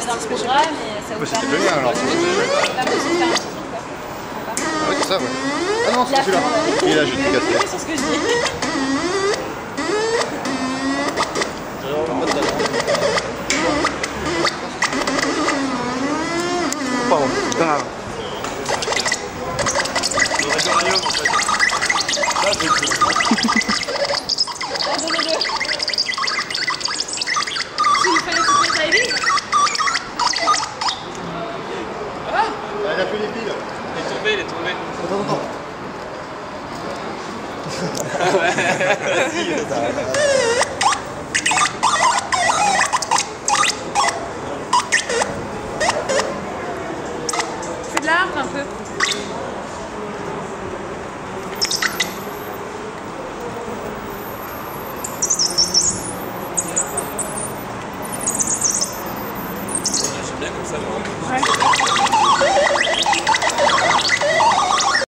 plastique. C'était bien alors. Ah ouais, c'est ça, ouais. Ah non, c'est celui-là. Et là, je vais te casser. C'est ce que je dis. Pardon, putain. Le réservarium en fait. Là, j'ai le c'est de l'arbre un peu. J'aime bien comme ça, moi. Ouais.